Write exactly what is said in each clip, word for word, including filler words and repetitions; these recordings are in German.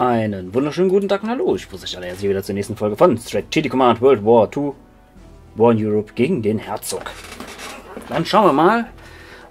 Einen wunderschönen guten Tag und hallo, ich begrüße euch alle herzlich wieder zur nächsten Folge von Strategic Command World War zwei War in Europe gegen den Herzog. Dann schauen wir mal,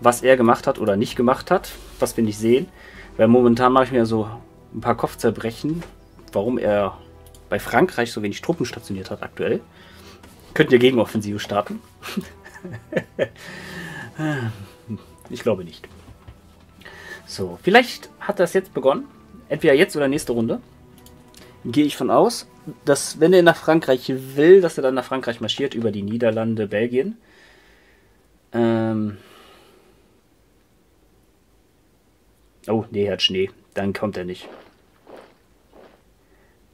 was er gemacht hat oder nicht gemacht hat, was wir nicht sehen. Weil momentan mache ich mir so ein paar Kopfzerbrechen, warum er bei Frankreich so wenig Truppen stationiert hat aktuell. Könnt ihr Gegenoffensive starten? Ich glaube nicht. So, vielleicht hat das jetzt begonnen. Entweder jetzt oder nächste Runde. Gehe ich von aus, dass wenn er nach Frankreich will, dass er dann nach Frankreich marschiert über die Niederlande, Belgien. Ähm oh, nee, er hat Schnee. Dann kommt er nicht.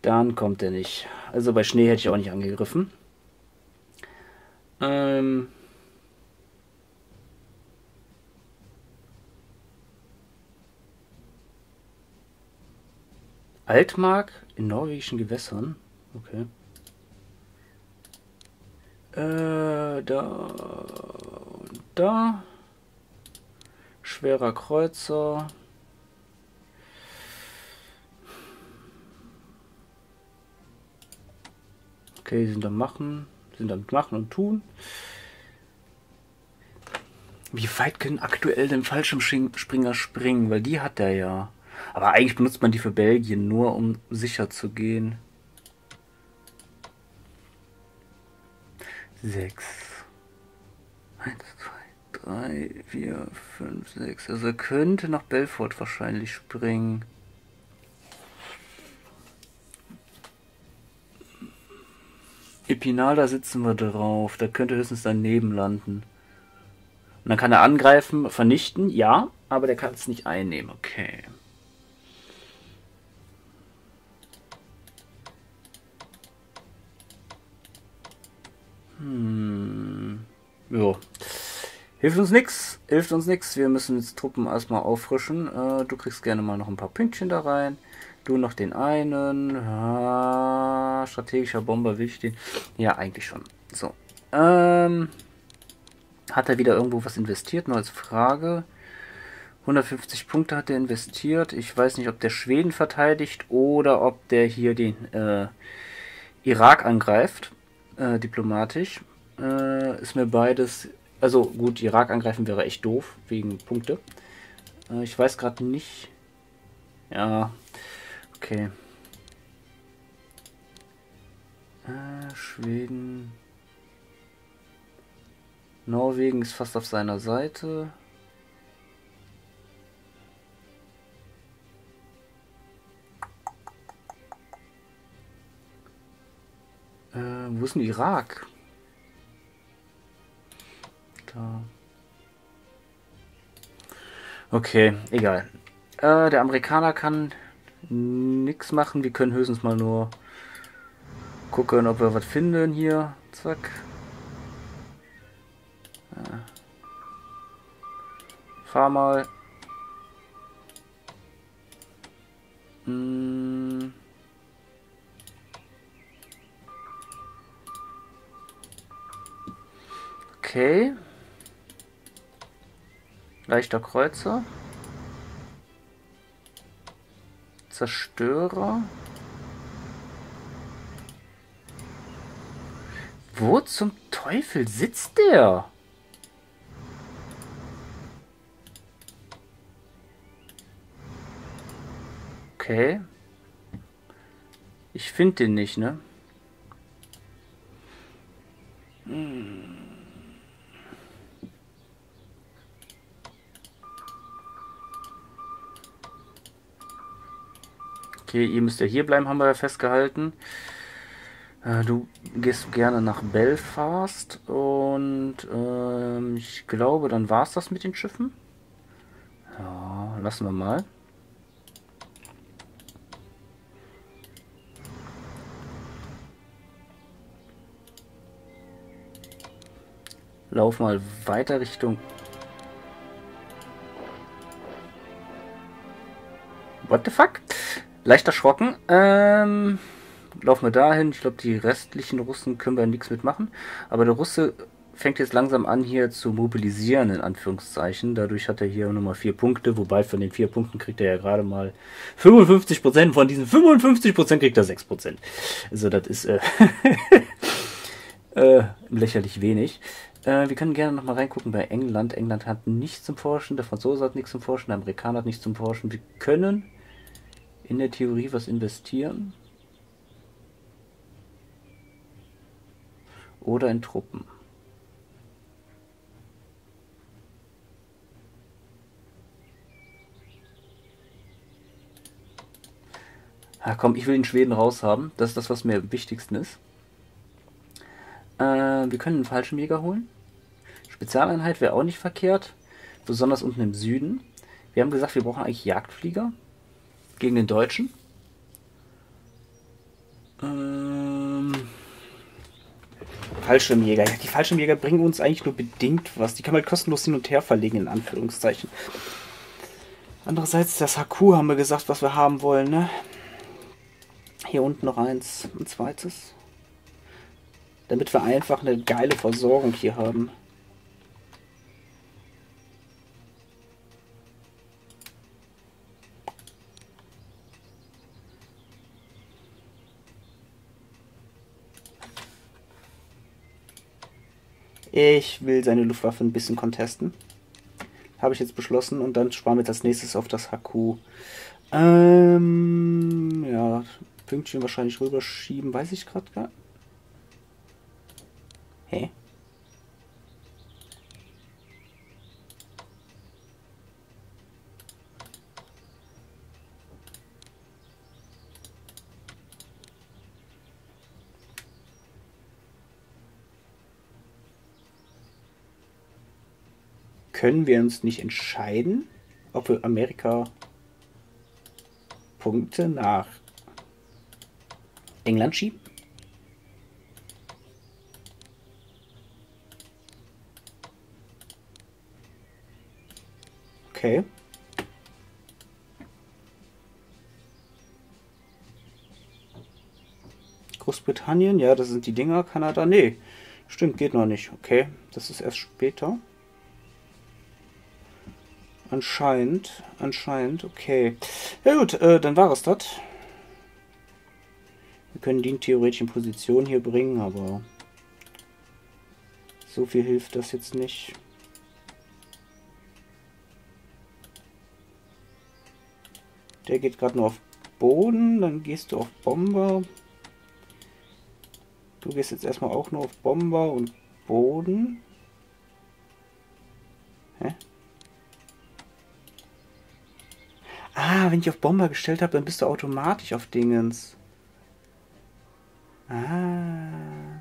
Dann kommt er nicht. Also bei Schnee hätte ich auch nicht angegriffen. Ähm... Altmark in norwegischen Gewässern. Okay. Äh, da. Da. Schwerer Kreuzer. Okay, sind am Machen. Sind am Machen und Tun. Wie weit können aktuell den Fallschirmspringer springen? Weil die hat er ja. Aber eigentlich benutzt man die für Belgien, nur um sicher zu gehen. sechs. eins, zwei, drei, vier, fünf, sechs. Also er könnte nach Belfort wahrscheinlich springen. Epinal, da sitzen wir drauf. Da könnte höchstens daneben landen. Und dann kann er angreifen, vernichten, ja, aber der kann es nicht einnehmen. Okay. Hm. Jo. Hilft uns nix. Hilft uns nix. Wir müssen jetzt Truppen erstmal auffrischen. Äh, du kriegst gerne mal noch ein paar Pünktchen da rein. Du noch den einen. Ah, strategischer Bomber will ich den. Ja, eigentlich schon. So. Ähm, hat er wieder irgendwo was investiert? Nur als Frage. hundertfünfzig Punkte hat er investiert. Ich weiß nicht, ob der Schweden verteidigt oder ob der hier den äh, Irak angreift. Äh, diplomatisch, äh, ist mir beides, also gut, Irak angreifen wäre echt doof, wegen Punkte. Äh, ich weiß gerade nicht, ja, okay. Äh, Schweden, Norwegen ist fast auf seiner Seite. Wo ist denn Irak? Da. Okay, egal. Äh, der Amerikaner kann nichts machen. Wir können höchstens mal nur gucken, ob wir was finden hier. Zack. Ja. Fahr mal. Hm. Okay. Leichter Kreuzer. Zerstörer. Wo zum Teufel sitzt der? Okay. Ich finde den nicht, ne? Hm. Okay, ihr müsst ja hier bleiben, haben wir ja festgehalten. Äh, du gehst gerne nach Belfast und ähm, ich glaube, dann war es das mit den Schiffen. Ja, lassen wir mal. Lauf mal weiter Richtung... What the fuck? Leicht erschrocken. Ähm, laufen wir dahin. Ich glaube, die restlichen Russen können wir nichts mitmachen. Aber der Russe fängt jetzt langsam an hier zu mobilisieren, in Anführungszeichen. Dadurch hat er hier nochmal vier Punkte, wobei von den vier Punkten kriegt er ja gerade mal fünfundfünfzig Prozent. Von diesen fünfundfünfzig Prozent kriegt er sechs Prozent. Also das ist äh, äh, lächerlich wenig. Äh, wir können gerne nochmal reingucken bei England. England hat nichts zum Forschen, der Franzose hat nichts zum Forschen, der Amerikaner hat nichts zum Forschen. Wir können in der Theorie was investieren. Oder in Truppen. Ach komm, ich will den Schweden raushaben. Das ist das, was mir am wichtigsten ist. Äh, wir können einen Fallschirmjäger holen. Spezialeinheit wäre auch nicht verkehrt. Besonders unten im Süden. Wir haben gesagt, wir brauchen eigentlich Jagdflieger. Gegen den Deutschen. Ähm... Fallschirmjäger. Ja, die Fallschirmjäger bringen uns eigentlich nur bedingt was. Die kann man kostenlos hin und her verlegen, in Anführungszeichen. Andererseits, das H Q haben wir gesagt, was wir haben wollen, ne? Hier unten noch eins, ein zweites. Damit wir einfach eine geile Versorgung hier haben. Ich will seine Luftwaffe ein bisschen contesten. Habe ich jetzt beschlossen. Und dann sparen wir das nächstes auf das H Q. Ähm, ja, Pünktchen wahrscheinlich rüberschieben. Weiß ich gerade gar nicht. Hä? Können wir uns nicht entscheiden, ob wir Amerika Punkte nach England schieben? Okay. Großbritannien, ja, das sind die Dinger. Kanada, nee. Stimmt, geht noch nicht. Okay, das ist erst später. Anscheinend, anscheinend, okay. Ja gut, äh, dann war es das. Wir können die theoretisch in Position hier bringen, aber so viel hilft das jetzt nicht. Der geht gerade nur auf Boden, dann gehst du auf Bomber. Du gehst jetzt erstmal auch nur auf Bomber und Boden. Hä? Ah, wenn ich auf Bomber gestellt habe, dann bist du automatisch auf Dingens. Ah.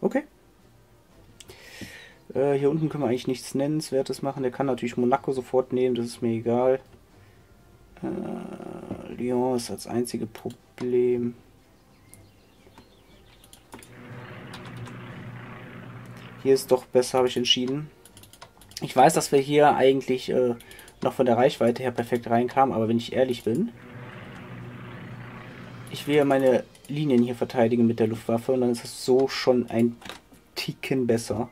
Okay. Äh, hier unten können wir eigentlich nichts Nennenswertes machen. Der kann natürlich Monaco sofort nehmen, das ist mir egal. Äh, Lyon ist das einzige Problem. Hier ist doch besser, habe ich entschieden. Ich weiß, dass wir hier eigentlich... Äh, noch von der Reichweite her perfekt reinkam, aber wenn ich ehrlich bin, ich will ja meine Linien hier verteidigen mit der Luftwaffe und dann ist das so schon ein Ticken besser.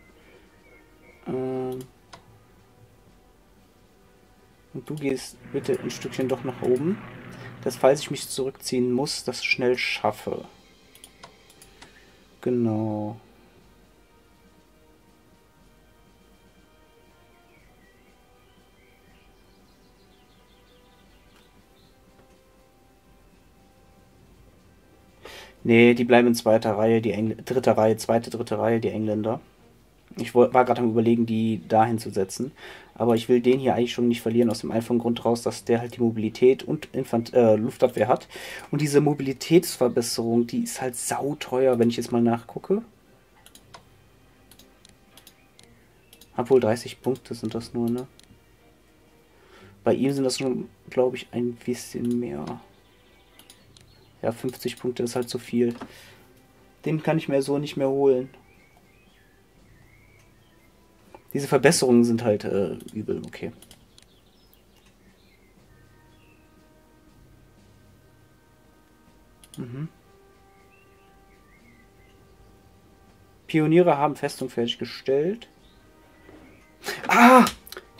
Ähm und du gehst bitte ein Stückchen doch nach oben, dass falls ich mich zurückziehen muss, das schnell schaffe. Genau. Nee, die bleiben in zweiter Reihe, die Engl- dritter Reihe, zweite, dritte Reihe, die Engländer. Ich war gerade am Überlegen, die dahin zu setzen. Aber ich will den hier eigentlich schon nicht verlieren, aus dem einfachen Grund raus, dass der halt die Mobilität und Infant- äh, Luftabwehr hat. Und diese Mobilitätsverbesserung, die ist halt sauteuer, wenn ich jetzt mal nachgucke. Hab wohl dreißig Punkte sind das nur, ne? Bei ihm sind das schon, glaube ich, ein bisschen mehr... Ja, fünfzig Punkte ist halt zu viel. Den kann ich mir so nicht mehr holen. Diese Verbesserungen sind halt äh, übel, okay. Mhm. Pioniere haben Festung fertiggestellt. Ah!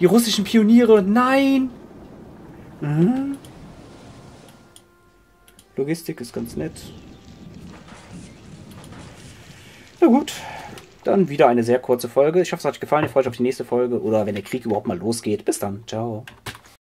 Die russischen Pioniere! Nein! Mhm. Logistik ist ganz nett. Na gut. Dann wieder eine sehr kurze Folge. Ich hoffe, es hat euch gefallen. Ich freue mich auf die nächste Folge. Oder wenn der Krieg überhaupt mal losgeht. Bis dann. Ciao.